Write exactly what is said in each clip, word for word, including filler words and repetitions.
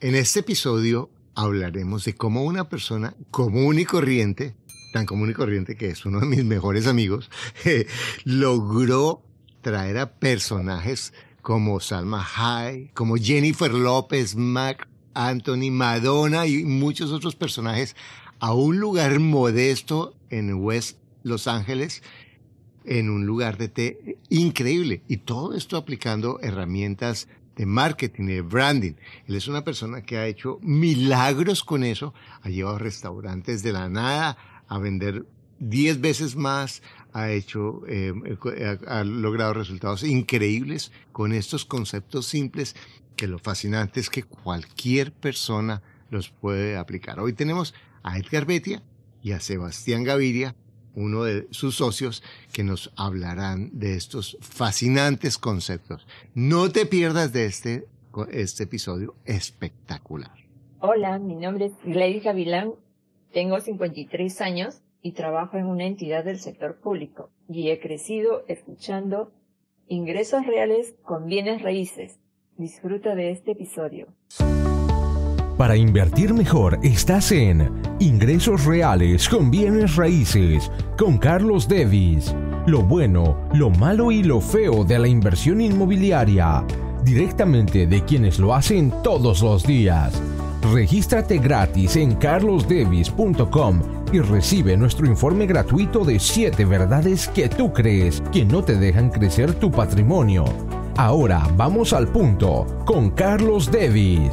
En este episodio hablaremos de cómo una persona común y corriente, tan común y corriente que es uno de mis mejores amigos, eh, logró traer a personajes como Salma Hayek, como Jennifer López, Marc Anthony, Madonna y muchos otros personajes a un lugar modesto en West Los Ángeles, en un lugar de té increíble. Y todo esto aplicando herramientas de marketing, de branding. Él es una persona que ha hecho milagros con eso. Ha llevado restaurantes de la nada a vender diez veces más. Ha hecho, eh, ha, ha logrado resultados increíbles con estos conceptos simples que lo fascinante es que cualquier persona los puede aplicar. Hoy tenemos a Edgar Beitia y a Sebastián Gaviria, uno de sus socios, que nos hablarán de estos fascinantes conceptos. No te pierdas de este, este episodio espectacular. Hola, mi nombre es Gladys Gavilán, tengo cincuenta y tres años y trabajo en una entidad del sector público y he crecido escuchando Ingresos Reales con Bienes Raíces. Disfruta de este episodio. Para invertir mejor, estás en Ingresos Reales con Bienes Raíces, con Carlos Devis. Lo bueno, lo malo y lo feo de la inversión inmobiliaria, directamente de quienes lo hacen todos los días. Regístrate gratis en carlos devis punto com y recibe nuestro informe gratuito de siete verdades que tú crees que no te dejan crecer tu patrimonio. Ahora vamos al punto con Carlos Devis.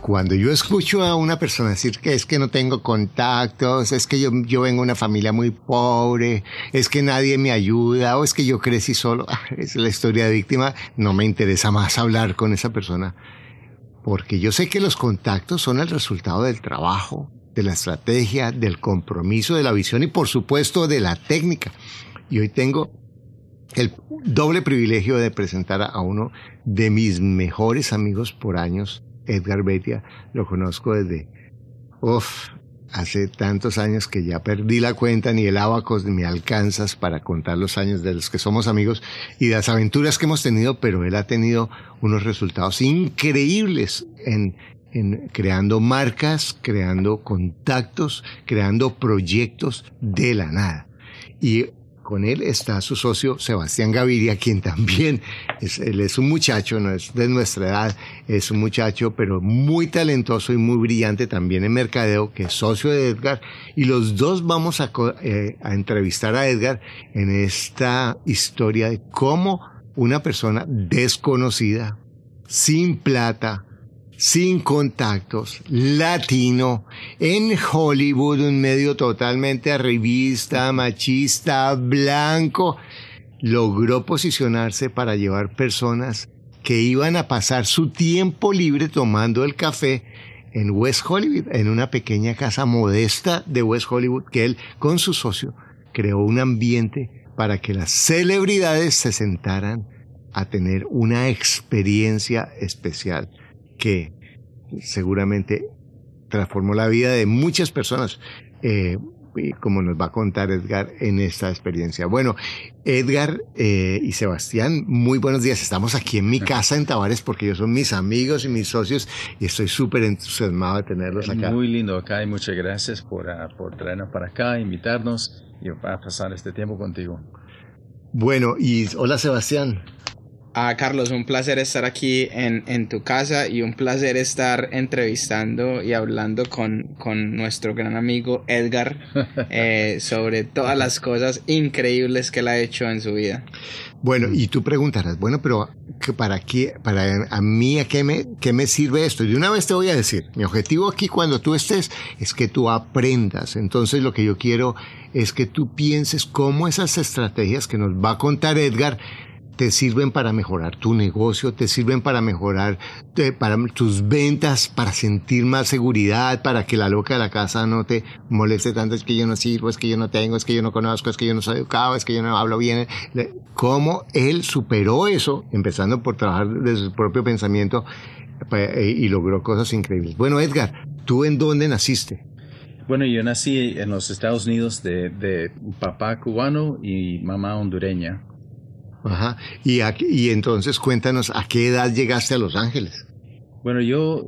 Cuando yo escucho a una persona decir que es que no tengo contactos, es que yo, yo vengo de una familia muy pobre, es que nadie me ayuda o es que yo crecí solo, es la historia de víctima, no me interesa más hablar con esa persona. Porque yo sé que los contactos son el resultado del trabajo, de la estrategia, del compromiso, de la visión y por supuesto de la técnica. Y hoy tengo el doble privilegio de presentar a uno de mis mejores amigos por años, Edgar Beitia. Lo conozco desde uf, hace tantos años que ya perdí la cuenta, ni el abacos me alcanzas para contar los años de los que somos amigos y de las aventuras que hemos tenido, pero él ha tenido unos resultados increíbles en, en creando marcas, creando contactos, creando proyectos de la nada. Y con él está su socio Sebastián Gaviria, quien también es, él es un muchacho, no es de nuestra edad, es un muchacho, pero muy talentoso y muy brillante también en mercadeo, que es socio de Edgar. Y los dos vamos a, eh, a entrevistar a Edgar en esta historia de cómo una persona desconocida, sin plata, sin contactos, latino, en Hollywood, un medio totalmente arribista, machista, blanco, logró posicionarse para llevar personas que iban a pasar su tiempo libre tomando el café en West Hollywood, en una pequeña casa modesta de West Hollywood, que él, con su socio, creó un ambiente para que las celebridades se sentaran a tener una experiencia especial que seguramente transformó la vida de muchas personas, eh, como nos va a contar Edgar en esta experiencia. Bueno, Edgar eh, y Sebastián, muy buenos días. Estamos aquí en mi casa en Tavares porque ellos son mis amigos y mis socios y estoy súper entusiasmado de tenerlos acá. Muy lindo acá y muchas gracias por, uh, por traernos para acá, invitarnos y para pasar este tiempo contigo. Bueno, y hola Sebastián. Ah, Carlos, un placer estar aquí en, en tu casa y un placer estar entrevistando y hablando con, con nuestro gran amigo Edgar eh, sobre todas las cosas increíbles que él ha hecho en su vida. Bueno, y tú preguntarás, bueno, pero ¿para qué, para a mí a qué me, qué me sirve esto? Y una vez te voy a decir, mi objetivo aquí cuando tú estés es que tú aprendas. Entonces lo que yo quiero es que tú pienses cómo esas estrategias que nos va a contar Edgar te sirven para mejorar tu negocio, te sirven para mejorar te, para tus ventas, para sentir más seguridad, para que la loca de la casa no te moleste tanto. Es que yo no sirvo, es que yo no tengo, es que yo no conozco, es que yo no soy educado, es que yo no hablo bien. ¿Cómo él superó eso, empezando por trabajar de su propio pensamiento y logró cosas increíbles? Bueno, Edgar, ¿tú en dónde naciste? Bueno, yo nací en los Estados Unidos de, de papá cubano y mamá hondureña. Ajá. Y, aquí, y entonces cuéntanos, ¿a qué edad llegaste a Los Ángeles? Bueno, yo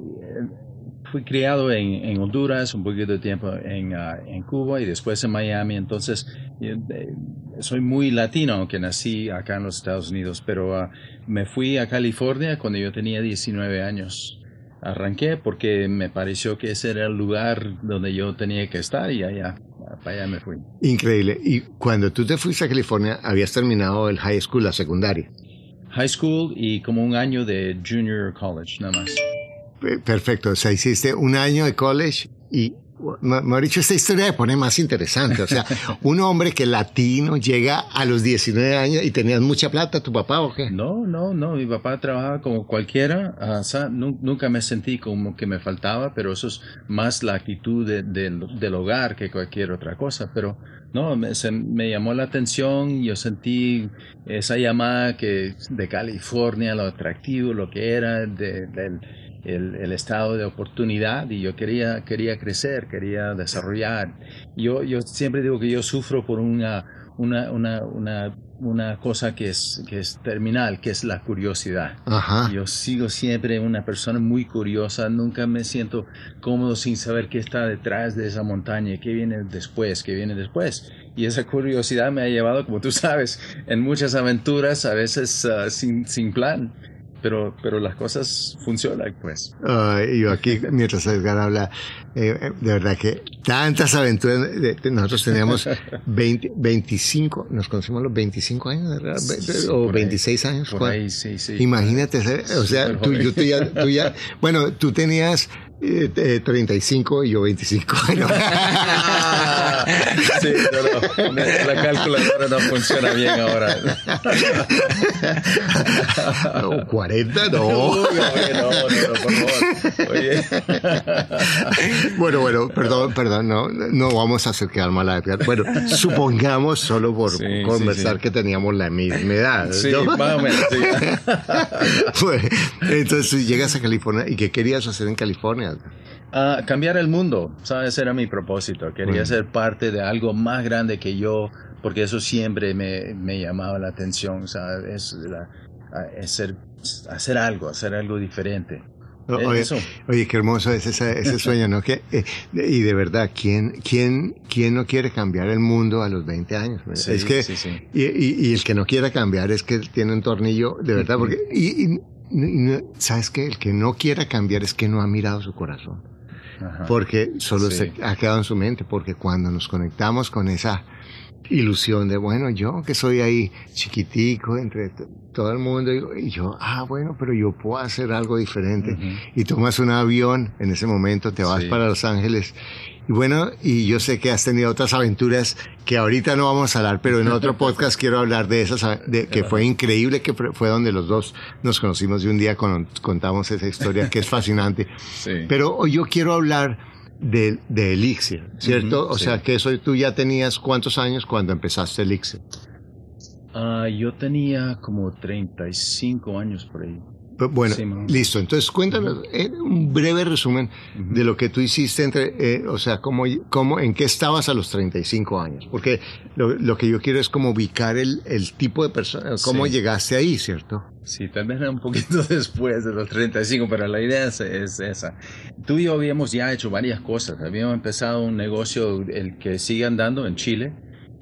fui criado en, en Honduras, un poquito de tiempo en, uh, en Cuba y después en Miami. Entonces, yo, de, soy muy latino, aunque nací acá en los Estados Unidos, pero uh, me fui a California cuando yo tenía diecinueve años. Arranqué porque me pareció que ese era el lugar donde yo tenía que estar y allá, para allá me fui. Increíble. Y cuando tú te fuiste a California, habías terminado el high school, la secundaria. High school y como un año de junior college, nada más. Perfecto. O sea, hiciste un año de college y, Mauricio, esta historia me pone más interesante. O sea, un hombre que latino llega a los diecinueve años y tenías mucha plata, ¿tu papá o qué? No, no, no. Mi papá trabajaba como cualquiera. O sea, nunca me sentí como que me faltaba, pero eso es más la actitud de, de, del hogar que cualquier otra cosa. Pero no, me, se, me llamó la atención. Yo sentí esa llamada que de California, lo atractivo, lo que era del... De, El, el estado de oportunidad, y yo quería, quería crecer, quería desarrollar. Yo, yo siempre digo que yo sufro por una, una, una, una, una cosa que es, que es terminal, que es la curiosidad. Ajá. Yo sigo siempre una persona muy curiosa, nunca me siento cómodo sin saber qué está detrás de esa montaña, qué viene después, qué viene después. Y esa curiosidad me ha llevado, como tú sabes, en muchas aventuras, a veces uh, sin, sin plan. Pero, pero las cosas funcionan, pues. Uh, yo aquí, mientras Edgar habla, eh, de verdad que tantas aventuras. De, de, nosotros teníamos veinte, veinticinco, nos conocimos los veinticinco años, ¿verdad? Sí, o veintiséis años. Por ahí, sí, sí. Imagínate, sí, o sea, tú, yo, tú, ya, tú ya, bueno, tú tenías eh, eh, treinta y cinco y yo veinticinco años. Sí, no, no, la calculadora no funciona bien ahora. No, cuarenta, no. Uy, oye, no, no, no, por favor. Oye. Bueno, bueno, perdón, perdón, no, no vamos a hacer quedar mal a Edgar. Bueno, supongamos solo por sí, conversar sí, sí. que teníamos la misma edad. Sí, ¿no? Más o menos. Sí. Bueno, entonces llegas a California, ¿y qué querías hacer en California? Uh, cambiar el mundo, ¿sabes? Era mi propósito. Quería mm. ser parte de algo más grande que yo, porque eso siempre me, me llamaba la atención, ¿sabes? Es, la, es ser, hacer algo, hacer algo diferente. O, oye, eso. Oye, qué hermoso es ese, ese sueño, ¿no? Que, eh, y de verdad, ¿quién, quién, ¿quién no quiere cambiar el mundo a los veinte años? Sí, es que, sí, sí. Y, y, y el que no quiera cambiar es que tiene un tornillo, de verdad, porque... Y, y, ¿sabes qué? El que no quiera cambiar es que no ha mirado su corazón. Ajá, porque solo sí. se ha quedado en su mente, porque cuando nos conectamos con esa ilusión de, bueno, yo que soy ahí chiquitico entre todo el mundo, y yo, ah, bueno, pero yo puedo hacer algo diferente. Uh-huh. Y tomas un avión, en ese momento te vas sí. para Los Ángeles. Y bueno, y yo sé que has tenido otras aventuras que ahorita no vamos a hablar, pero en otro podcast quiero hablar de esas, de, que fue increíble, que fue donde los dos nos conocimos y un día con, contamos esa historia que es fascinante. Sí. Pero hoy yo quiero hablar de, de Elixir, ¿cierto? Uh-huh, o sí. sea, que eso, tú ya tenías cuántos años cuando empezaste Elixir. Uh, yo tenía como treinta y cinco años por ahí. Bueno, sí, listo. Entonces, cuéntanos eh, un breve resumen uh-huh. de lo que tú hiciste, entre, eh, o sea, cómo, cómo, en qué estabas a los treinta y cinco años. Porque lo, lo que yo quiero es como ubicar el, el tipo de persona, cómo sí. llegaste ahí, ¿cierto? Sí, tal vez era un poquito después de los treinta y cinco, pero la idea es, es esa. Tú y yo habíamos ya hecho varias cosas. Habíamos empezado un negocio, el que sigue andando en Chile,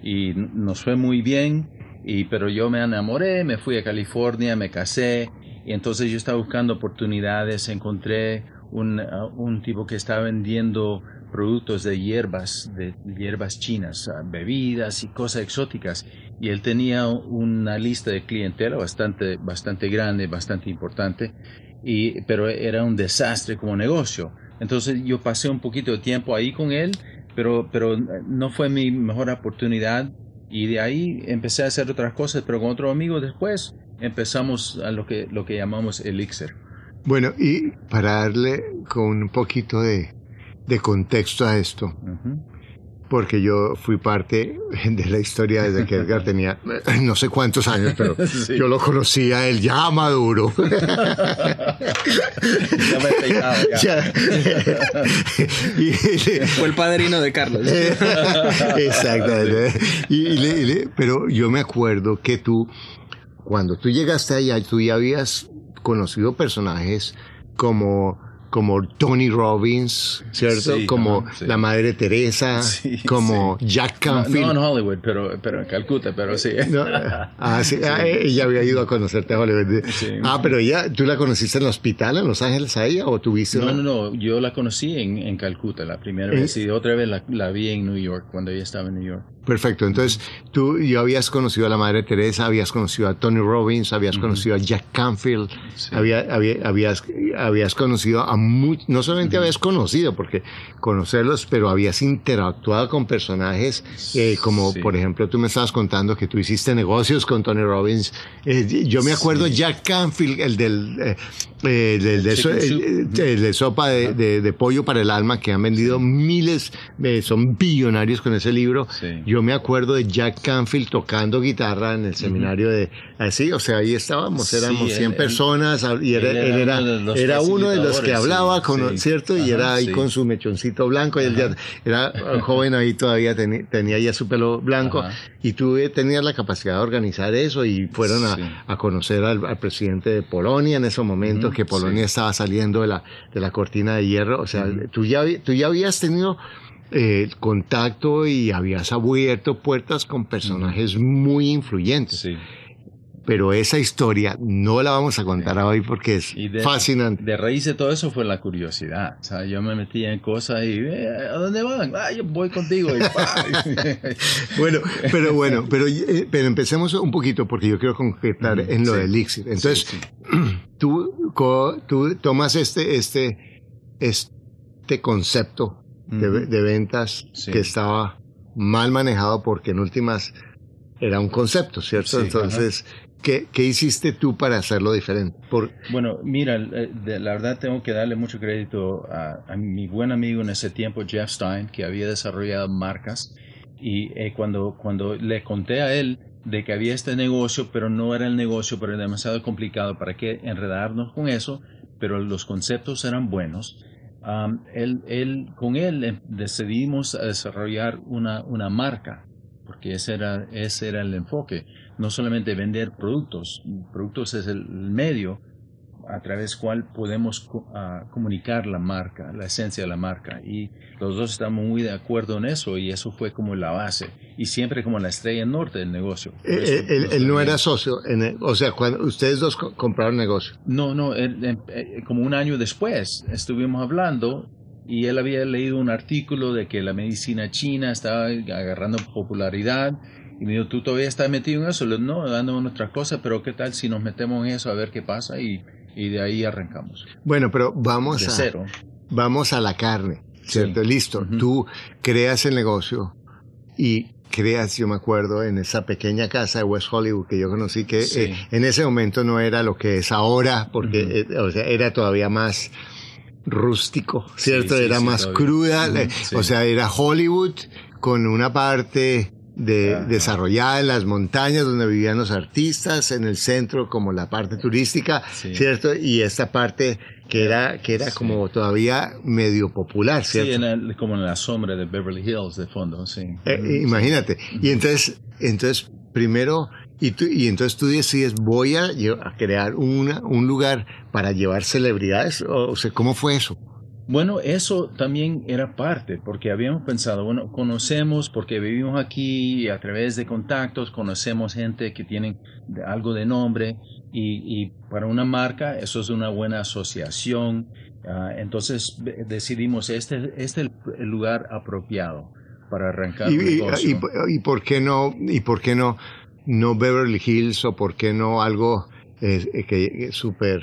y nos fue muy bien, y, pero yo me enamoré, me fui a California, me casé. Y entonces yo estaba buscando oportunidades, encontré un, uh, un tipo que estaba vendiendo productos de hierbas, de hierbas chinas, uh, bebidas y cosas exóticas. Y él tenía una lista de clientela bastante, bastante grande, bastante importante, y, pero era un desastre como negocio. Entonces yo pasé un poquito de tiempo ahí con él, pero, pero no fue mi mejor oportunidad. Y de ahí empecé a hacer otras cosas, pero con otro amigo después. Empezamos a lo que, lo que llamamos Elixir. Bueno, y para darle con un poquito de, de contexto a esto, uh-huh. porque yo fui parte de la historia desde que Edgar tenía no sé cuántos años, pero sí. Yo lo conocía, él ya maduro. Ya me he pegado, ya. Ya. Y, fue el padrino de Carlos. Exactamente. Y, y le, y le, pero yo me acuerdo que tú, cuando tú llegaste allá, tú ya habías conocido personajes como... como Tony Robbins, ¿cierto? Sí, como ajá, sí. La Madre Teresa, sí, como sí. Jack Canfield. No, no en Hollywood, pero, pero en Calcuta, pero sí. No, ah, sí, sí. Ah, ella había ido a conocerte a Hollywood. Sí. Ah, pero ella, ¿tú la conociste en el hospital en Los Ángeles a ella o tuviste? No, una... no, no, yo la conocí en, en Calcuta la primera vez, y otra vez la, la vi en New York, cuando ella estaba en New York. Perfecto, entonces tú ya habías conocido a la Madre Teresa, habías conocido a Tony Robbins, habías conocido uh-huh. a Jack Canfield, sí. había, había, habías, habías conocido a muchos, no solamente uh-huh. habías conocido, porque conocerlos, pero habías interactuado con personajes, eh, como sí. por ejemplo tú me estabas contando que tú hiciste negocios con Tony Robbins, eh, yo me acuerdo sí. Jack Canfield, el del... Eh, Eh, de, de, so, eh, de, de sopa de, de, de pollo para el alma, que han vendido sí. miles, eh, son billonarios con ese libro. Sí. Yo me acuerdo de Jack Canfield tocando guitarra en el seminario uh-huh. de así, o sea, ahí estábamos, éramos sí, cien él, personas y él, él, él era, era, era uno de los que hablaba, sí, con, sí. ¿cierto? Ajá, y era ahí sí. con su mechoncito blanco, y él ya, era joven ahí todavía, ten, tenía ya su pelo blanco. Ajá. Y tú tenías la capacidad de organizar eso, y fueron sí. a, a conocer al, al presidente de Polonia en ese momento. Uh-huh. Que Polonia sí. estaba saliendo de la, de la cortina de hierro. O sea, mm. tú, ya, tú ya habías tenido eh, contacto y habías abierto puertas con personajes mm. muy influyentes. Sí. Pero esa historia no la vamos a contar sí. hoy porque es de, fascinante. De raíz de todo eso fue la curiosidad. O sea, yo me metía en cosas y, eh, ¿a dónde van? Ah, yo voy contigo. Y, bueno, pero bueno, pero, pero empecemos un poquito porque yo quiero concretar mm, en lo sí. de Elixir. Entonces, sí, sí. tú, tú tomas este, este, este concepto mm. de, de ventas sí. que estaba mal manejado porque en últimas era un concepto, ¿cierto? Sí, entonces... Ajá. ¿Qué, ¿Qué hiciste tú para hacerlo diferente? Por... Bueno, mira, la verdad tengo que darle mucho crédito a, a mi buen amigo en ese tiempo, Jeff Stein, que había desarrollado marcas. Y eh, cuando, cuando le conté a él de que había este negocio, pero no era el negocio, pero era demasiado complicado, ¿para qué enredarnos con eso? Pero los conceptos eran buenos. Um, él, él, con él decidimos desarrollar una, una marca, porque ese era, ese era el enfoque. No solamente vender productos, productos es el medio a través del cual podemos uh, comunicar la marca, la esencia de la marca. Y los dos estamos muy de acuerdo en eso, y eso fue como la base. Y siempre como la estrella norte del negocio. Él, él, él, él no era socio, en el, o sea, cuando ustedes dos compraron el negocio. No, no, él, él, como un año después estuvimos hablando, y él había leído un artículo de que la medicina china estaba agarrando popularidad. Y me dijo, ¿tú todavía estás metido en eso? No, dando nuestras cosas, pero ¿qué tal si nos metemos en eso a ver qué pasa? Y, y de ahí arrancamos. Bueno, pero vamos, a, cero. vamos a la carne, ¿cierto? Sí. Listo, uh-huh. tú creas el negocio y creas, yo me acuerdo, en esa pequeña casa de West Hollywood que yo conocí, que sí. eh, en ese momento no era lo que es ahora, porque uh-huh. eh, o sea, era todavía más... rústico, ¿cierto? Sí, era sí, más sí, cruda, uh-huh, sí. o sea, era Hollywood con una parte de, uh-huh. desarrollada en las montañas donde vivían los artistas, en el centro como la parte turística, sí. ¿cierto? Y esta parte que era, que era sí. como todavía medio popular, ¿cierto? Sí, en el, como en la sombra de Beverly Hills de fondo, sí. Eh, imagínate. Uh-huh. Y entonces, entonces primero... Y, tú, y entonces tú decides, voy a, a crear una, un lugar para llevar celebridades, o, o sea, ¿cómo fue eso? Bueno, eso también era parte, porque habíamos pensado, bueno, conocemos, porque vivimos aquí, y a través de contactos, conocemos gente que tiene algo de nombre, y, y para una marca eso es una buena asociación, uh, entonces decidimos, este, este es el lugar apropiado para arrancar un negocio. Y, y, y por qué no, y por qué no... no Beverly Hills, o por qué no algo eh, que súper...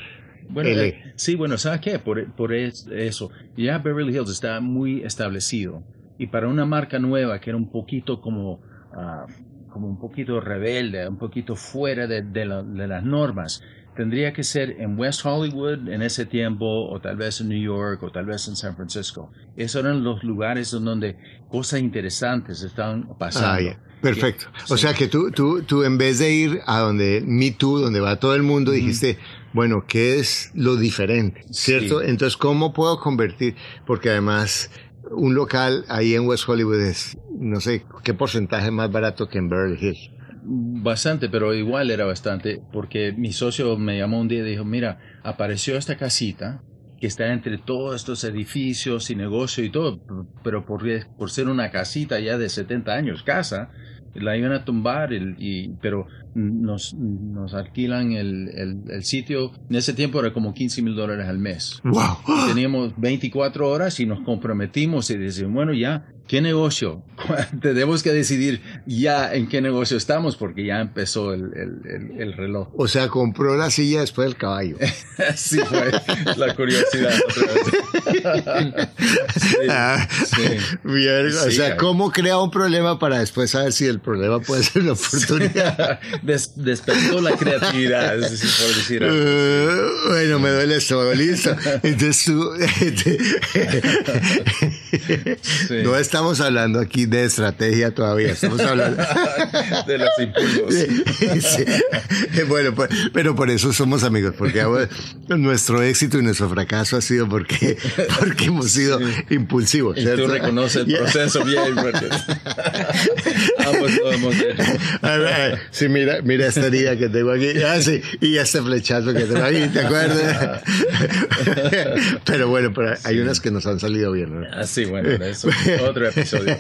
Bueno, eh, sí, bueno, ¿sabes qué? Por, por eso, ya Beverly Hills está muy establecido, y para una marca nueva que era un poquito como, uh, como un poquito rebelde, un poquito fuera de, de, la, de las normas, tendría que ser en West Hollywood en ese tiempo, o tal vez en New York, o tal vez en San Francisco. Esos eran los lugares donde cosas interesantes estaban pasando. Ah, yeah. Perfecto. O sí. sea que tú, tú, tú en vez de ir a donde Me Too, donde va todo el mundo, mm-hmm. dijiste, bueno, ¿qué es lo diferente? ¿Cierto? Sí. Entonces, ¿cómo puedo convertir? Porque además, un local ahí en West Hollywood es, no sé, ¿qué porcentaje más barato que en Beverly Hills? Bastante, pero igual era bastante, porque mi socio me llamó un día y dijo, mira, apareció esta casita que está entre todos estos edificios y negocios y todo, pero por, por ser una casita ya de setenta años, casa, la iban a tumbar, el, y, pero nos, nos alquilan el, el, el sitio. En ese tiempo era como quince mil dólares al mes. Wow. Teníamos veinticuatro horas y nos comprometimos y decimos, bueno, ya, ¿qué negocio? Tenemos que decidir ya en qué negocio estamos, porque ya empezó el, el, el, el reloj. O sea, compró la silla después del caballo. Sí, fue la curiosidad otra vez. Sí, ah, sí. Bien, sí, o sea, ¿cómo crea un problema para después saber si el problema puede ser una oportunidad? Des, despertó la creatividad, por decir algo. Uh, bueno, me duele eso, listo. Entonces tú... Sí. No estamos hablando aquí de estrategia todavía, estamos hablando de los impulsos. Sí. Bueno, por, pero por eso somos amigos, porque nuestro éxito y nuestro fracaso ha sido porque, porque hemos sido sí. impulsivos. Y ¿cierto? Tú reconoces el proceso yeah. bien, porque ambos lo hemos hecho. A ver, sí, mira, mira esta herida que tengo aquí, ah, sí, y este flechazo que tengo aquí, ¿te acuerdas? Pero bueno, pero hay sí. unas que nos han salido bien, ¿no? Así. Bueno, eso es otro episodio.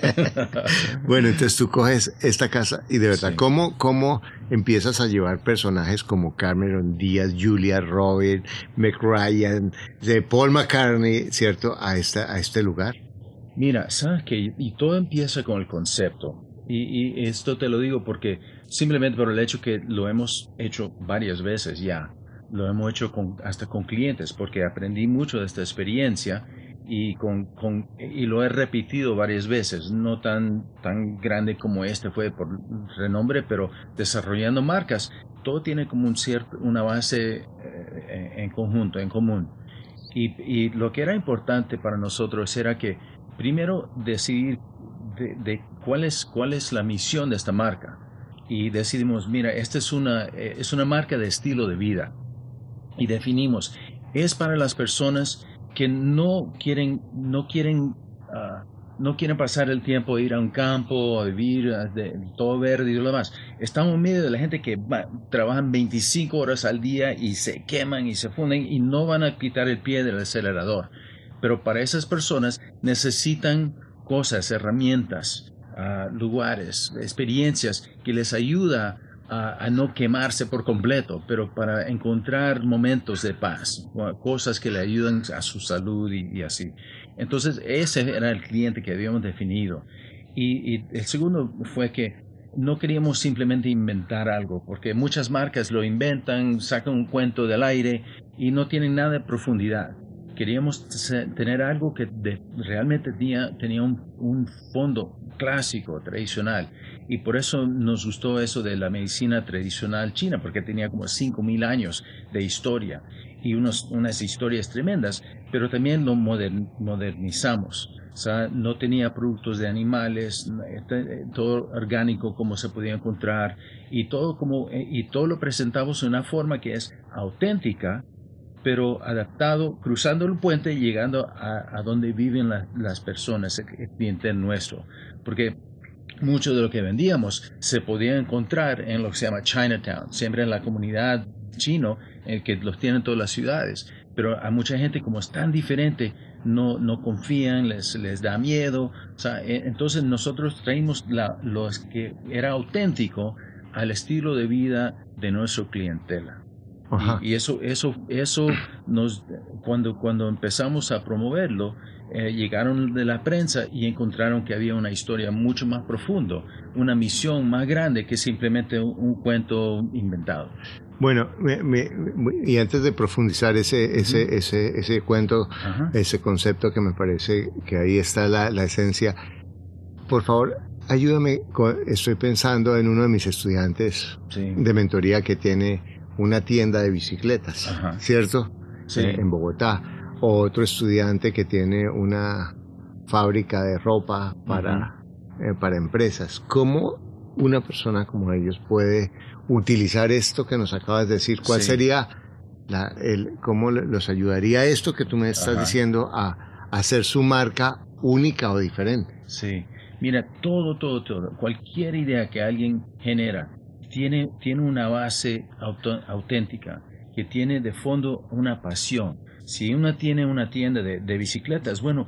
Bueno, entonces tú coges esta casa y de verdad, sí. ¿cómo, ¿cómo empiezas a llevar personajes como Cameron Díaz, Julia Roberts, Mac Ryan, de Paul McCartney, ¿cierto? A, esta, a este lugar. Mira, ¿sabes qué? Y todo empieza con el concepto. Y, y esto te lo digo porque simplemente por el hecho que lo hemos hecho varias veces ya. Lo hemos hecho con, hasta con clientes, porque aprendí mucho de esta experiencia. Y, con, con, y lo he repetido varias veces, no tan, tan grande como este fue por renombre, pero desarrollando marcas, todo tiene como un cierto, una base eh, en conjunto, en común. Y, y lo que era importante para nosotros era que primero decidir de, de cuál es, cuál es la misión de esta marca. Y decidimos, mira, esta es una, eh, es una marca de estilo de vida. Y definimos, es para las personas que no quieren, no quieren, uh, no quieren pasar el tiempo de ir a un campo, a vivir de, todo verde y todo lo demás. Estamos en medio de la gente que va, trabajan veinticinco horas al día y se queman y se funden y no van a quitar el pie del acelerador. Pero para esas personas necesitan cosas, herramientas, uh, lugares, experiencias que les ayuda A, a no quemarse por completo, pero para encontrar momentos de paz, cosas que le ayudan a su salud y, y así. Entonces ese era el cliente que habíamos definido. Y, y el segundo fue que no queríamos simplemente inventar algo, porque muchas marcas lo inventan, sacan un cuento del aire y no tienen nada de profundidad. Queríamos tener algo que de, realmente tenía, tenía un, un fondo clásico, tradicional. Y por eso nos gustó eso de la medicina tradicional china, porque tenía como cinco mil años de historia y unos, unas historias tremendas, pero también lo modern, modernizamos. O sea, no tenía productos de animales, todo orgánico como se podía encontrar, y todo, como, y todo lo presentamos de una forma que es auténtica, pero adaptado, cruzando el puente y llegando a, a donde viven la, las personas, el cliente nuestro. Porque mucho de lo que vendíamos se podía encontrar en lo que se llama Chinatown, siempre en la comunidad chino, el que los tienen todas las ciudades. Pero a mucha gente, como es tan diferente, no, no confían, les, les da miedo. O sea, entonces nosotros traímos la, lo que era auténtico al estilo de vida de nuestra clientela. Y, y eso, eso, eso nos, cuando, cuando empezamos a promoverlo, eh, llegaron de la prensa y encontraron que había una historia mucho más profunda, una misión más grande que simplemente un, un cuento inventado. Bueno, me, me, y antes de profundizar ese, ese, uh-huh. ese, ese cuento, uh-huh. ese concepto que me parece que ahí está la, la esencia, por favor, ayúdame, estoy pensando en uno de mis estudiantes sí. de mentoría que tiene una tienda de bicicletas, ajá, ¿cierto? Sí. Eh, en Bogotá. Otro estudiante que tiene una fábrica de ropa para, eh, para empresas. ¿Cómo una persona como ellos puede utilizar esto que nos acabas de decir? ¿Cuál sí. sería, la, el, cómo los ayudaría esto que tú me estás ajá. diciendo a, a hacer su marca única o diferente? Sí. Mira, todo, todo, todo. Cualquier idea que alguien genera tiene, tiene una base auto, auténtica, que tiene de fondo una pasión. Si uno tiene una tienda de, de bicicletas, bueno,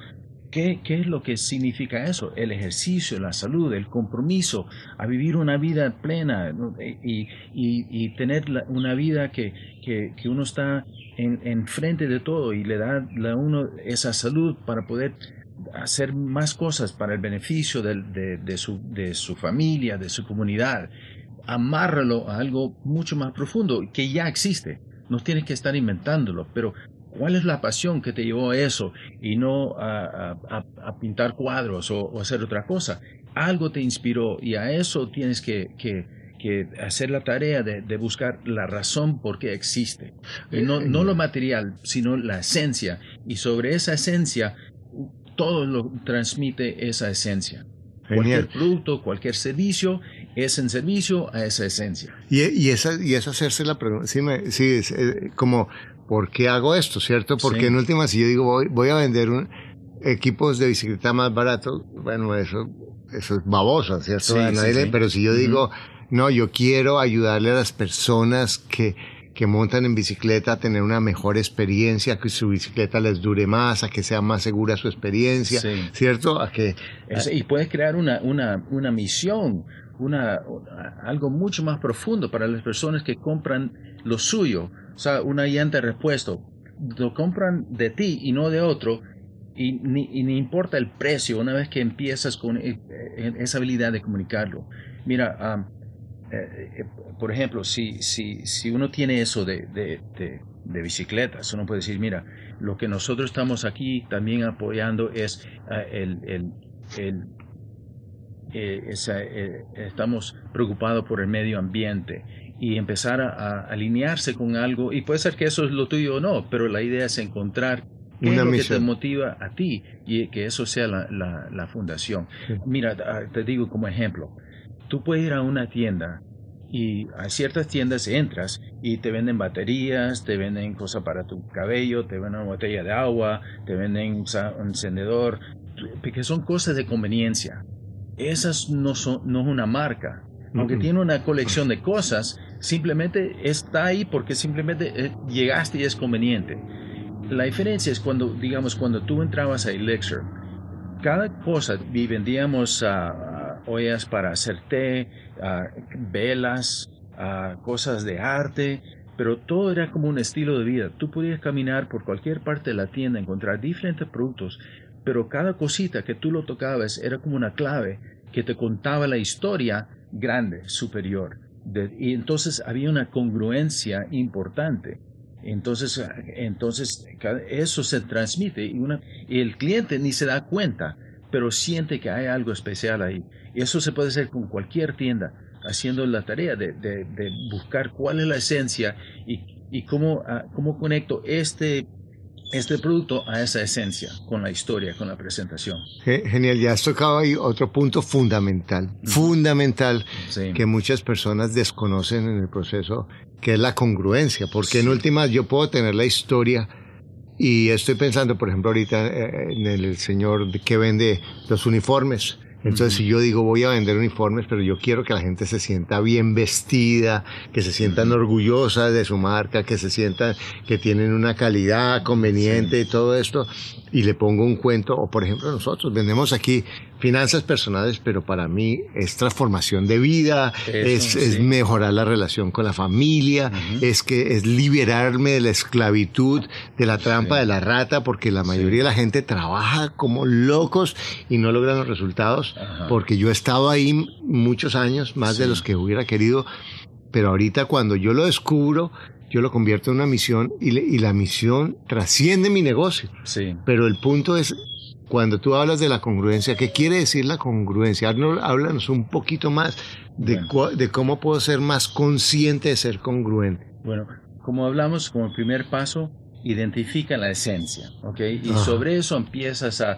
¿qué, qué es lo que significa eso? El ejercicio, la salud, el compromiso a vivir una vida plena, ¿no? y, y, y tener la, una vida que, que, que uno está en, en frente de todo y le da a uno esa salud para poder hacer más cosas para el beneficio de, de, de, su, de su familia, de su comunidad. Amárralo a algo mucho más profundo que ya existe. No tienes que estar inventándolo, pero ¿cuál es la pasión que te llevó a eso y no a, a, a pintar cuadros o, o hacer otra cosa? Algo te inspiró y a eso tienes que, que, que hacer la tarea de, de buscar la razón por qué existe. Y no, no lo material, sino la esencia. Y sobre esa esencia, todo lo transmite esa esencia. Genial. Cualquier producto, cualquier servicio es en servicio a esa esencia. Y, y, esa, y es hacerse la pregunta, sí, me, sí es, es como, ¿por qué hago esto? ¿Cierto? Porque sí. en última, si yo digo, voy, voy a vender un, equipos de bicicleta más baratos, bueno, eso, eso es babosa, ¿cierto? Sí, a nadie, sí, sí. Pero si yo uh-huh. digo, no, yo quiero ayudarle a las personas que, que montan en bicicleta a tener una mejor experiencia, que su bicicleta les dure más, a que sea más segura su experiencia, sí. ¿cierto? A que, a... Y puedes crear una, una, una misión, una, algo mucho más profundo para las personas que compran lo suyo, o sea, una llanta de repuesto, lo compran de ti y no de otro, y ni, y ni importa el precio una vez que empiezas con esa habilidad de comunicarlo. Mira, um, Eh, eh, por ejemplo, si, si, si uno tiene eso de, de, de, de bicicletas, uno puede decir, mira, lo que nosotros estamos aquí también apoyando es eh, el, el, el eh, esa, eh, estamos preocupados por el medio ambiente y empezar a, a alinearse con algo, y puede ser que eso es lo tuyo o no, pero la idea es encontrar qué Una es lo misión. Que te motiva a ti y que eso sea la, la, la fundación. Sí. Mira, te digo como ejemplo, tú puedes ir a una tienda y a ciertas tiendas entras y te venden baterías, te venden cosas para tu cabello, te venden una botella de agua, te venden un encendedor, que son cosas de conveniencia. Esas no son, no es una marca. Aunque uh-huh. tiene una colección de cosas, simplemente está ahí porque simplemente llegaste y es conveniente. La diferencia es cuando, digamos, cuando tú entrabas a Elixir, cada cosa, y vendíamos a... Uh, ollas para hacer té, uh, velas, uh, cosas de arte, pero todo era como un estilo de vida. Tú podías caminar por cualquier parte de la tienda, encontrar diferentes productos, pero cada cosita que tú lo tocabas era como una clave que te contaba la historia grande, superior. De, y entonces había una congruencia importante. Entonces, entonces eso se transmite y, una, y el cliente ni se da cuenta, pero siente que hay algo especial ahí. Y eso se puede hacer con cualquier tienda, haciendo la tarea de, de, de buscar cuál es la esencia y, y cómo, uh, cómo conecto este, este producto a esa esencia, con la historia, con la presentación. Genial, ya has tocado ahí otro punto fundamental, mm. fundamental, sí. que muchas personas desconocen en el proceso, que es la congruencia, porque sí. en últimas yo puedo tener la historia. Y estoy pensando, por ejemplo, ahorita en el señor que vende los uniformes. Entonces, uh-huh. si yo digo, voy a vender uniformes, pero yo quiero que la gente se sienta bien vestida, que se sientan uh-huh. orgullosas de su marca, que se sientan que tienen una calidad conveniente sí. y todo esto, y le pongo un cuento, o por ejemplo nosotros vendemos aquí finanzas personales, pero para mí es transformación de vida, Eso, es, sí. es mejorar la relación con la familia, uh-huh. es que es liberarme de la esclavitud, de la trampa, sí. de la rata, porque la mayoría sí. de la gente trabaja como locos y no logran los resultados. Ajá. Porque yo he estado ahí muchos años, más sí. de los que hubiera querido, pero ahorita cuando yo lo descubro, yo lo convierto en una misión y, le, y la misión trasciende mi negocio. Sí. Pero el punto es, cuando tú hablas de la congruencia, ¿qué quiere decir la congruencia? Háblanos un poquito más de, cu- de cómo puedo ser más consciente de ser congruente. Bueno, como hablamos, como primer paso, identifica la esencia, ¿ok? Y sobre eso empiezas a... a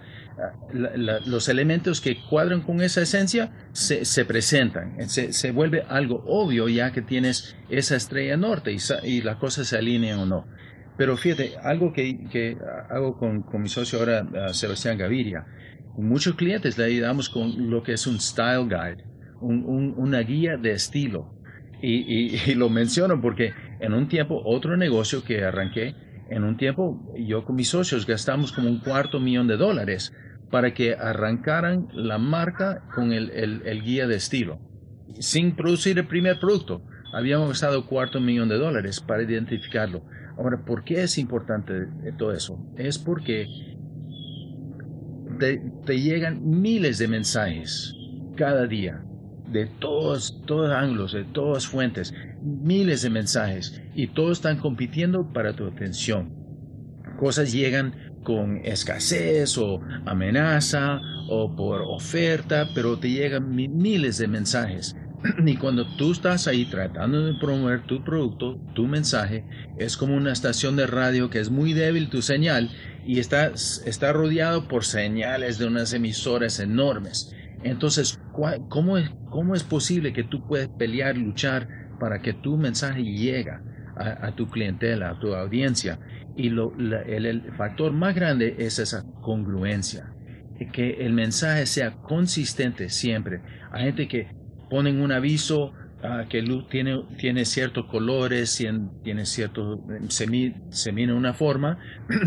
la, la, los elementos que cuadran con esa esencia se, se presentan, se, se vuelve algo obvio ya que tienes esa estrella norte y, y las cosas se alinean o no. Pero fíjate, algo que, que hago con, con mi socio ahora, uh, Sebastián Gaviria, con muchos clientes le ayudamos con lo que es un style guide, un, un, una guía de estilo. Y, y, y lo menciono porque en un tiempo, otro negocio que arranqué, en un tiempo yo con mis socios gastamos como un cuarto millón de dólares para que arrancaran la marca con el, el, el guía de estilo. Sin producir el primer producto, habíamos gastado cuarto millón de dólares para identificarlo. Ahora, ¿por qué es importante todo eso? Es porque te, te llegan miles de mensajes cada día, de todos, todos ángulos, de todas fuentes, miles de mensajes, y todos están compitiendo para tu atención. Cosas llegan con escasez o amenaza o por oferta, pero te llegan miles de mensajes. Y cuando tú estás ahí tratando de promover tu producto, tu mensaje, es como una estación de radio que es muy débil tu señal y está, está rodeado por señales de unas emisoras enormes. Entonces, ¿cómo es, cómo es posible que tú puedas pelear, luchar para que tu mensaje llegue a, a tu clientela, a tu audiencia? Y lo, la, el, el factor más grande es esa congruencia, que el mensaje sea consistente siempre. Hay gente que ponen un aviso uh, que tiene, tiene ciertos colores, tiene cierto, se, se mira una forma,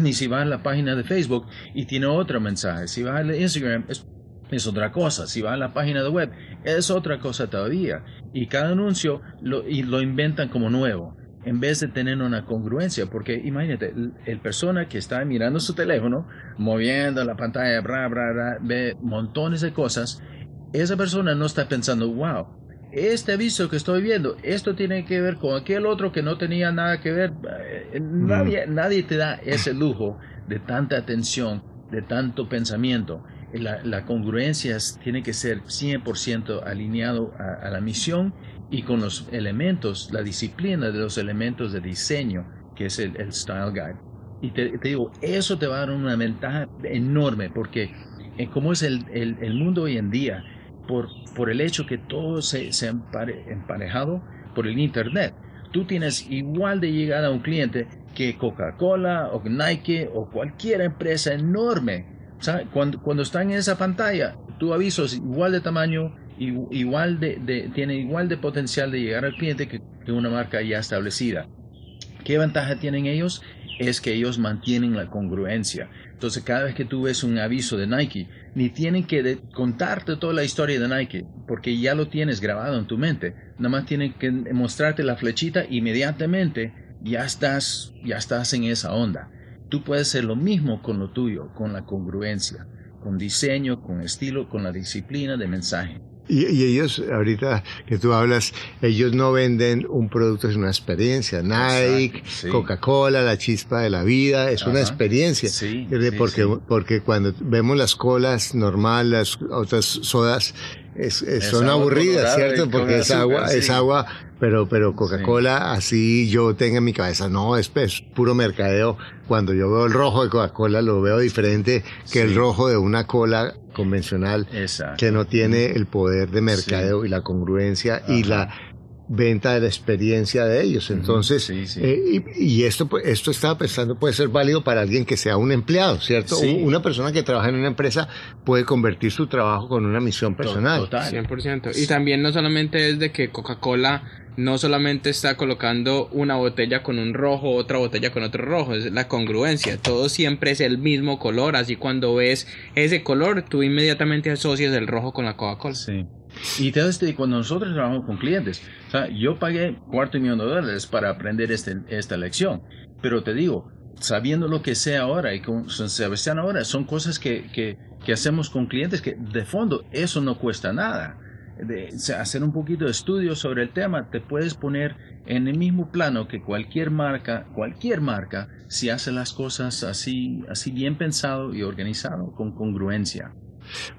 y si vas a la página de Facebook y tiene otro mensaje, si vas a Instagram es, es otra cosa, si vas a la página de web es otra cosa todavía, y cada anuncio lo, y lo inventan como nuevo, en vez de tener una congruencia, porque imagínate, el, el persona que está mirando su teléfono, moviendo la pantalla, bla, bla, bla, ve montones de cosas. Esa persona no está pensando, wow, este aviso que estoy viendo, esto tiene que ver con aquel otro que no tenía nada que ver. Nadie, mm. nadie te da ese lujo de tanta atención, de tanto pensamiento. La, la congruencia tiene que ser cien por ciento alineado a, a la misión y con los elementos, la disciplina de los elementos de diseño, que es el, el Style Guide. Y te, te digo, eso te va a dar una ventaja enorme, porque eh, como es el, el, el mundo hoy en día, Por, por el hecho que todo se, se ha emparejado por el internet. Tú tienes igual de llegada a un cliente que Coca-Cola o Nike o cualquier empresa enorme. ¿Sabes? Cuando, cuando están en esa pantalla, tu aviso es igual de tamaño, igual de, de, tiene igual de potencial de llegar al cliente que, que una marca ya establecida. ¿Qué ventaja tienen ellos? Es que ellos mantienen la congruencia. Entonces, cada vez que tú ves un aviso de Nike, ni tienen que contarte toda la historia de Nike, porque ya lo tienes grabado en tu mente. Nada más tienen que mostrarte la flechita, inmediatamente ya estás, ya estás en esa onda. Tú puedes hacer lo mismo con lo tuyo, con la congruencia, con diseño, con estilo, con la disciplina de mensaje. Y, y ellos, ahorita que tú hablas, ellos no venden un producto, es una experiencia. Nike, sí. Coca-Cola, la chispa de la vida, es Ajá. una experiencia. Sí, porque, sí, sí. porque cuando vemos las colas normales, las otras sodas, es, es, son aburridas, ¿cierto? Porque es azúcar, agua, sí. es agua, pero, pero Coca-Cola, sí. así yo tengo en mi cabeza, no, es, es puro mercadeo. Cuando yo veo el rojo de Coca-Cola, lo veo diferente que sí. el rojo de una cola convencional, Exacto. que no tiene el poder de mercadeo sí. y la congruencia Ajá. y la venta de la experiencia de ellos. Entonces, sí, sí. Eh, y, y esto, esto estaba pensando, puede ser válido para alguien que sea un empleado, ¿cierto? Sí. Una persona que trabaja en una empresa puede convertir su trabajo con una misión personal. Total. cien por ciento. Y también no solamente es de que Coca-Cola no solamente está colocando una botella con un rojo, otra botella con otro rojo, es la congruencia, todo siempre es el mismo color, así cuando ves ese color, tú inmediatamente asocias el rojo con la Coca-Cola. Sí. Y entonces, cuando nosotros trabajamos con clientes, o sea, yo pagué cuarto millón de dólares para aprender este, esta lección, pero te digo, sabiendo lo que sé ahora y con Sebastián ahora, son cosas que, que, que hacemos con clientes que de fondo eso no cuesta nada. De hacer un poquito de estudio sobre el tema, te puedes poner en el mismo plano que cualquier marca, cualquier marca, si hace las cosas así, así bien pensado y organizado, con congruencia.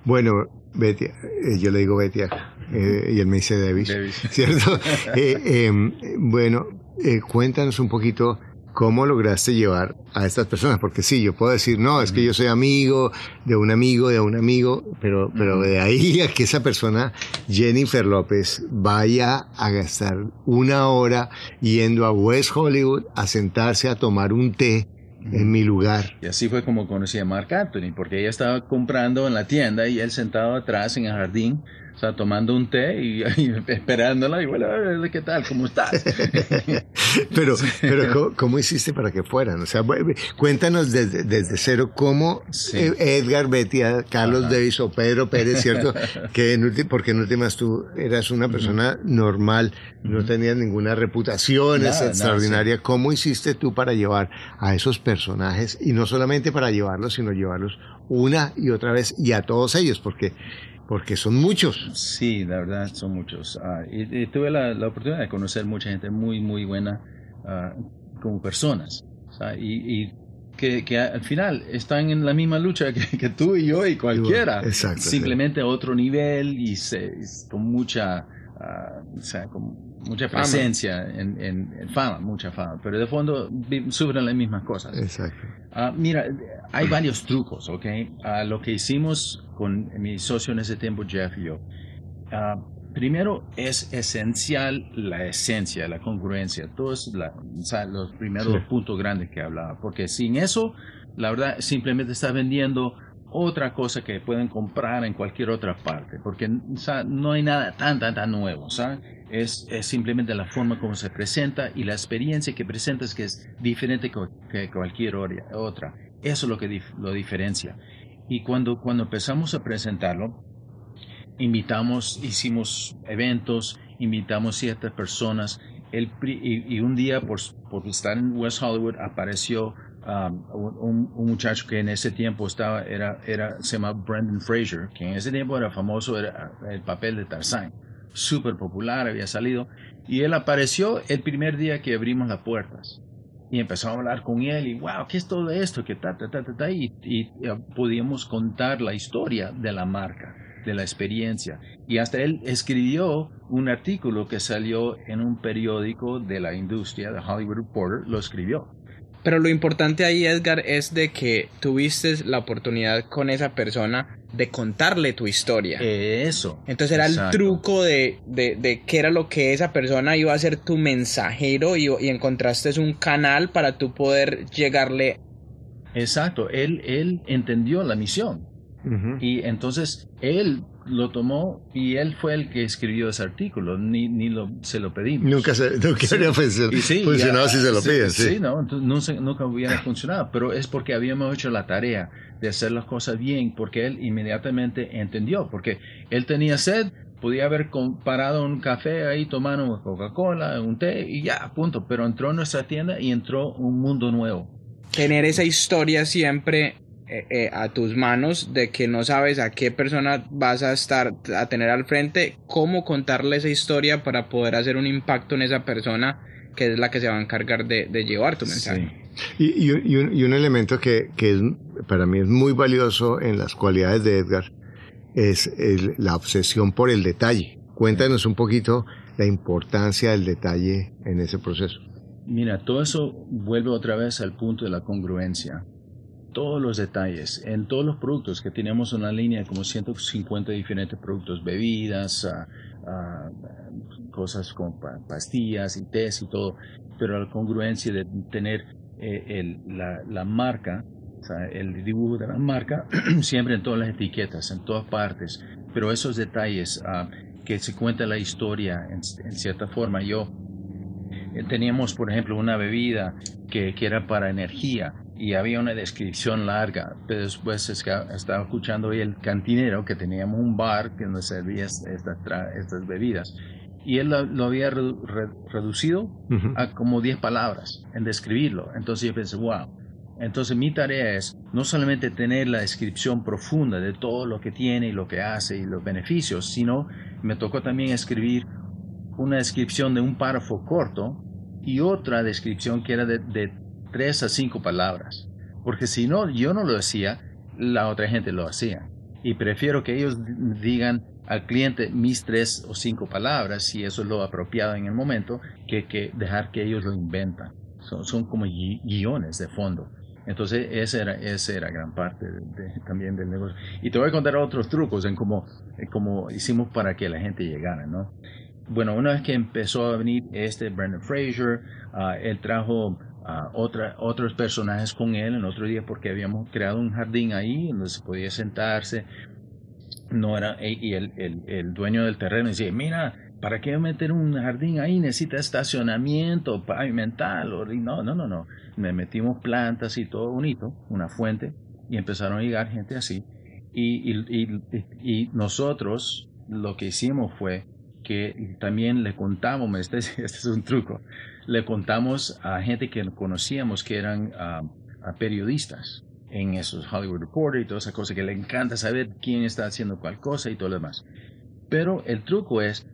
Bueno, Beitia, eh, yo le digo Beitia, eh, y él me dice Devis, ¿cierto? eh, eh, bueno, eh, cuéntanos un poquito cómo lograste llevar a estas personas, porque sí, yo puedo decir, no, es que yo soy amigo de un amigo de un amigo, pero, pero de ahí a que esa persona, Jennifer López, vaya a gastar una hora yendo a West Hollywood a sentarse a tomar un té en mi lugar. Y así fue como conocí a Marc Anthony, porque ella estaba comprando en la tienda y él sentado atrás en el jardín, o sea, tomando un té y, y esperándola y bueno, ¿qué tal? ¿Cómo estás? pero, pero ¿cómo, ¿cómo hiciste para que fueran? O sea, cuéntanos desde, desde cero cómo sí. Edgar Beitia, Carlos Devis o Pedro Pérez, ¿cierto? que en ulti, porque en últimas tú eras una persona uh-huh. normal, no uh-huh. tenías ninguna reputación nada, extraordinaria. Nada, sí. ¿Cómo hiciste tú para llevar a esos personajes? Y no solamente para llevarlos, sino llevarlos una y otra vez y a todos ellos, porque... Porque son muchos. Sí, la verdad, son muchos. Uh, y, y tuve la, la oportunidad de conocer mucha gente muy, muy buena uh, como personas. Uh, y y que, que al final están en la misma lucha que, que tú y yo y cualquiera. Exacto, simplemente a sí. otro nivel y, se, y con mucha, uh, o sea, con mucha presencia, en, en, en fama, mucha fama. Pero de fondo sufren las mismas cosas. Exacto. Uh, mira, hay varios trucos, ¿ok? Uh, lo que hicimos con mi socio en ese tiempo, Jeff y yo. Uh, primero, es esencial la esencia, la congruencia. Todos la, o sea, los primeros sí. puntos grandes que hablaba. Porque sin eso, la verdad, simplemente estás vendiendo otra cosa que pueden comprar en cualquier otra parte. Porque o sea, no hay nada tan, tan, tan nuevo, ¿sabes? Es, es simplemente la forma como se presenta y la experiencia que presentas que es diferente que cualquier otra. Eso es lo que dif- lo diferencia. Y cuando, cuando empezamos a presentarlo, invitamos, hicimos eventos, invitamos ciertas personas. El, y, y un día, por, por estar en West Hollywood, apareció um, un, un muchacho que en ese tiempo estaba, era, era, se llamaba Brendan Fraser, que en ese tiempo era famoso, era el papel de Tarzán. Súper popular, había salido. Y él apareció el primer día que abrimos las puertas. Y empezó a hablar con él y wow, ¿qué es todo esto? ¿Qué ta, ta, ta, ta, ta? Y, y, y podíamos contar la historia de la marca, de la experiencia. Y hasta él escribió un artículo que salió en un periódico de la industria, The Hollywood Reporter, lo escribió. Pero lo importante ahí, Edgar, es de que tuviste la oportunidad con esa persona de contarle tu historia. Eso. Entonces era exacto. el truco de, de, de qué era lo que esa persona iba a ser tu mensajero y, y encontraste un canal para tú poder llegarle. Exacto. Él, él entendió la misión. Uh-huh. Y entonces él lo tomó y él fue el que escribió ese artículo, ni, ni lo, se lo pedimos. Nunca, se, nunca sí. habría funcionado, sí, funcionado ya, si se lo sí, piden. Sí, sí no, no se, nunca hubiera funcionado, pero es porque habíamos hecho la tarea de hacer las cosas bien, porque él inmediatamente entendió, porque él tenía sed, podía haber parado un café ahí tomando Coca-Cola, un té y ya, punto, pero entró en nuestra tienda y entró un mundo nuevo. Tener esa historia siempre... Eh, eh, a tus manos, de que no sabes a qué persona vas a estar a tener al frente, cómo contarle esa historia para poder hacer un impacto en esa persona que es la que se va a encargar de, de llevar tu mensaje. Sí. Y, y, y, un, y un elemento que, que es, para mí es muy valioso en las cualidades de Edgar es el, la obsesión por el detalle. Cuéntanos un poquito la importancia del detalle en ese proceso. Mira, todo eso vuelve otra vez al punto de la congruencia. Todos los detalles, en todos los productos que tenemos, una línea de como ciento cincuenta diferentes productos, bebidas, uh, uh, cosas con pa- pastillas y tés y todo, pero la congruencia de tener eh, el, la, la marca, o sea, el dibujo de la marca, siempre en todas las etiquetas, en todas partes, pero esos detalles, uh, que se cuenta la historia en, en cierta forma. Yo eh, teníamos, por ejemplo, una bebida que, que era para energía, y había una descripción larga. Después estaba escuchando el cantinero que teníamos un bar que nos servía estas, tra- estas bebidas, y él lo, lo había redu- reducido uh-huh. a como diez palabras en describirlo. Entonces yo pensé, wow. Entonces mi tarea es no solamente tener la descripción profunda de todo lo que tiene y lo que hace y los beneficios, sino me tocó también escribir una descripción de un párrafo corto y otra descripción que era de, de tres a cinco palabras, porque si no, yo no lo hacía, la otra gente lo hacía, y prefiero que ellos digan al cliente mis tres o cinco palabras, si eso es lo apropiado en el momento, que, que dejar que ellos lo inventan. Son, son como guiones de fondo. Entonces esa era, esa era gran parte de, de, también del negocio. Y te voy a contar otros trucos en cómo, cómo hicimos para que la gente llegara, ¿no? Bueno, una vez que empezó a venir este Brendan Fraser, uh, él trajo... Uh, otra, otros personajes con él en otro día, porque habíamos creado un jardín ahí donde se podía sentarse. No era, y el, el, el dueño del terreno decía, mira, ¿para qué meter un jardín ahí? Necesita estacionamiento, pavimentarlo. Y no, no, no, no. Me metimos plantas y todo bonito, una fuente, y empezaron a llegar gente así. Y, y, y, y nosotros lo que hicimos fue que también le contamos, este, este es un truco, le contamos a gente que conocíamos que eran uh, periodistas en esos Hollywood Reporter y toda esa cosa, que le encanta saber quién está haciendo cuál cosa y todo lo demás. Pero el truco es,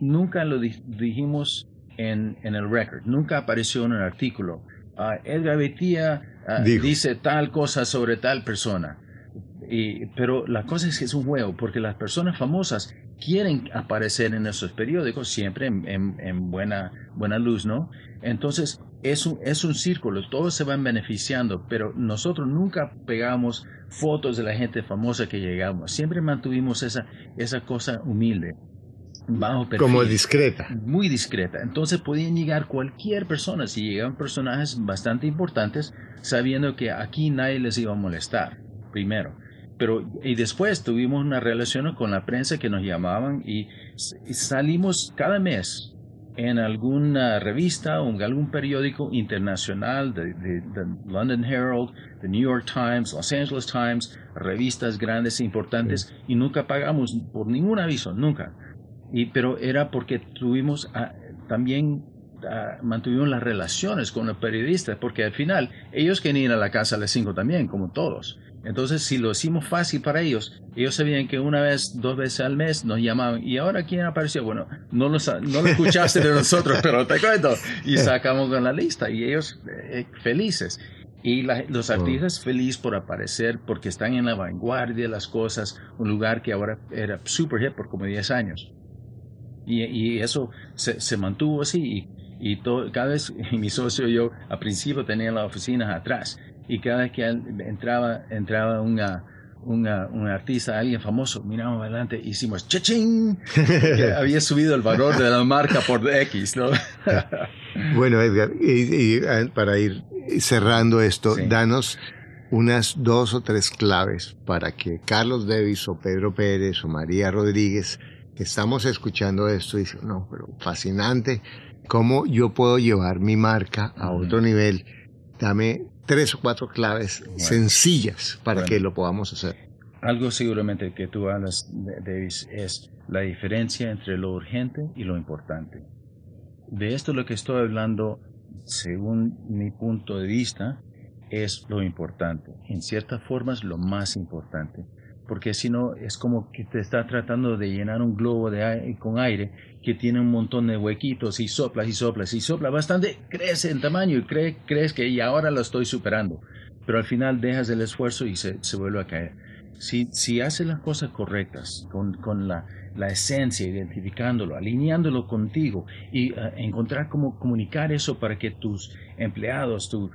nunca lo di dijimos en, en el record, nunca apareció en el artículo. Uh, Edgar Beitia uh, dice tal cosa sobre tal persona. Y, pero la cosa es que es un juego, porque las personas famosas quieren aparecer en esos periódicos siempre en, en, en buena, buena luz, ¿no? Entonces es un, es un círculo, todos se van beneficiando, pero nosotros nunca pegamos fotos de la gente famosa que llegamos, siempre mantuvimos esa, esa cosa humilde, bajo perfil, como discreta, muy discreta. Entonces podían llegar cualquier persona, si llegaban personajes bastante importantes, sabiendo que aquí nadie les iba a molestar primero. Pero, y después tuvimos una relación con la prensa que nos llamaban y, y salimos cada mes en alguna revista o en algún periódico internacional, de, de, de London Herald, The New York Times, Los Angeles Times, revistas grandes e importantes, sí. Y nunca pagamos por ningún aviso, nunca. Y, pero era porque tuvimos a, también... Uh, mantuvimos las relaciones con los periodistas, porque al final ellos querían ir a la casa a las cinco también, como todos. Entonces si lo hicimos fácil para ellos, ellos sabían que una vez, dos veces al mes nos llamaban, y ahora quién apareció, bueno, no lo, no lo escuchaste de nosotros, pero te cuento, y sacamos con la lista, y ellos eh, felices. Y la, los artistas felices por aparecer, porque están en la vanguardia de las cosas, un lugar que ahora era super hip por como diez años, y, y eso se, se mantuvo así. Y Y todo, cada vez mi socio y yo al principio tenía las oficinas atrás, y cada vez que entraba, entraba una, una, un artista, alguien famoso, miramos adelante, hicimos ¡cha-ching! Que había subido el valor de la marca por X, ¿no? Bueno, Edgar, y, y para ir cerrando esto, sí, danos unas dos o tres claves para que Carlos Devis o Pedro Pérez o María Rodríguez, que estamos escuchando esto, y dicen, no, pero fascinante, ¿cómo yo puedo llevar mi marca a otro uh-huh. nivel? Dame tres o cuatro claves bueno. sencillas para bueno. que lo podamos hacer. Algo seguramente que tú hablas, Davis, es la diferencia entre lo urgente y lo importante. De esto lo que estoy hablando, según mi punto de vista, es lo importante. En ciertas formas, lo más importante. Porque si no, es como que te está tratando de llenar un globo de aire, con aire, que tiene un montón de huequitos, y soplas y soplas y soplas bastante, crece en tamaño y cree, crees que y ahora lo estoy superando. Pero al final dejas el esfuerzo y se, se vuelve a caer. Si, si haces las cosas correctas, con, con la, la esencia, identificándolo, alineándolo contigo, y uh, encontrar cómo comunicar eso para que tus empleados, tu...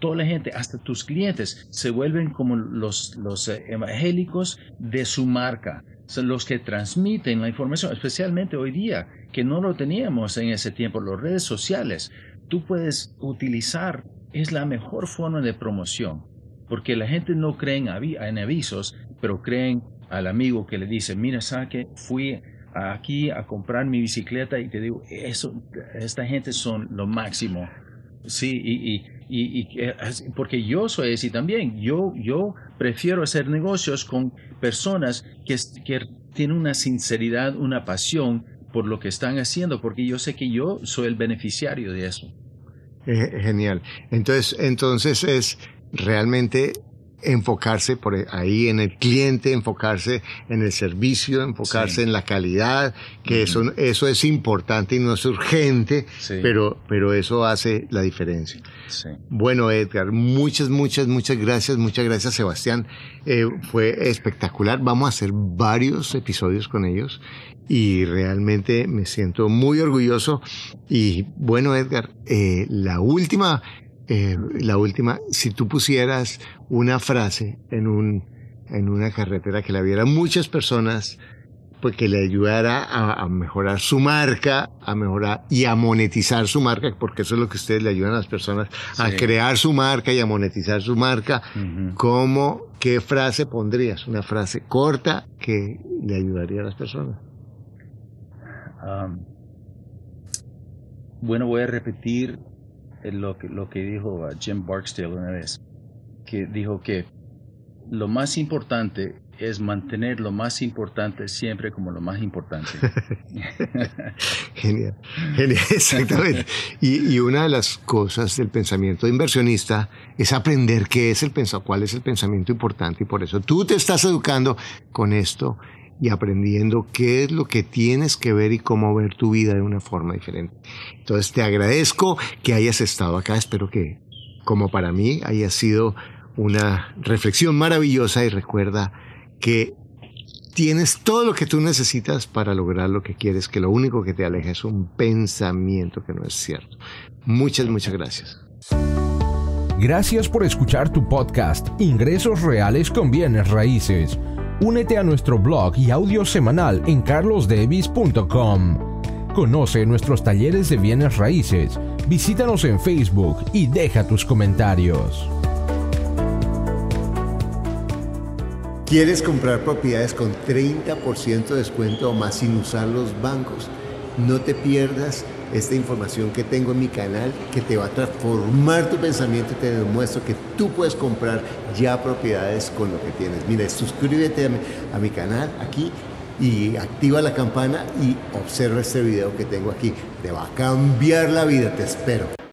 toda la gente, hasta tus clientes, se vuelven como los, los evangélicos de su marca. Son los que transmiten la información, especialmente hoy día, que no lo teníamos en ese tiempo. Las redes sociales, tú puedes utilizar, es la mejor forma de promoción, porque la gente no cree en, avi en avisos, pero creen al amigo que le dice, mira, saque, fui aquí a comprar mi bicicleta y te digo, eso, esta gente son lo máximo. Sí, y, y Y, y porque yo soy así también, yo, yo prefiero hacer negocios con personas que, que tienen una sinceridad, una pasión por lo que están haciendo, porque yo sé que yo soy el beneficiario de eso. Eh, genial. Entonces, entonces es realmente enfocarse por ahí en el cliente, enfocarse en el servicio, enfocarse sí. en la calidad, que uh-huh. eso, eso es importante y no es urgente, sí. pero, pero eso hace la diferencia. Sí. Bueno, Edgar, muchas, muchas, muchas gracias, muchas gracias, Sebastián. Eh, fue espectacular. Vamos a hacer varios episodios con ellos y realmente me siento muy orgulloso. Y bueno, Edgar, eh, la última... Eh, la última, si tú pusieras una frase en, un, en una carretera que la viera muchas personas, pues que le ayudara a, a mejorar su marca, a mejorar y a monetizar su marca, porque eso es lo que ustedes le ayudan a las personas, sí. a crear su marca y a monetizar su marca, uh-huh. ¿cómo, qué frase pondrías? Una frase corta que le ayudaría a las personas. Um, bueno, voy a repetir Lo que, lo que dijo Jim Barksdale una vez, que dijo que lo más importante es mantener lo más importante siempre como lo más importante. Genial, genial, exactamente. Y, y una de las cosas del pensamiento inversionista es aprender qué es el pensamiento, cuál es el pensamiento importante, y por eso tú te estás educando con esto y aprendiendo qué es lo que tienes que ver y cómo ver tu vida de una forma diferente. Entonces te agradezco que hayas estado acá. Espero que, como para mí, haya sido una reflexión maravillosa, y recuerda que tienes todo lo que tú necesitas para lograr lo que quieres, que lo único que te aleja es un pensamiento que no es cierto. Muchas, muchas gracias. Gracias por escuchar tu podcast Ingresos Reales con Bienes Raíces. Únete a nuestro blog y audio semanal en carlos devis punto com. Conoce nuestros talleres de bienes raíces, visítanos en Facebook y deja tus comentarios. ¿Quieres comprar propiedades con treinta por ciento de descuento o más sin usar los bancos? No te pierdas esta información que tengo en mi canal, que te va a transformar tu pensamiento y te demuestro que tú puedes comprar ya propiedades con lo que tienes. Mira, suscríbete a mi, a mi canal aquí y activa la campana y observa este video que tengo aquí. Te va a cambiar la vida, te espero.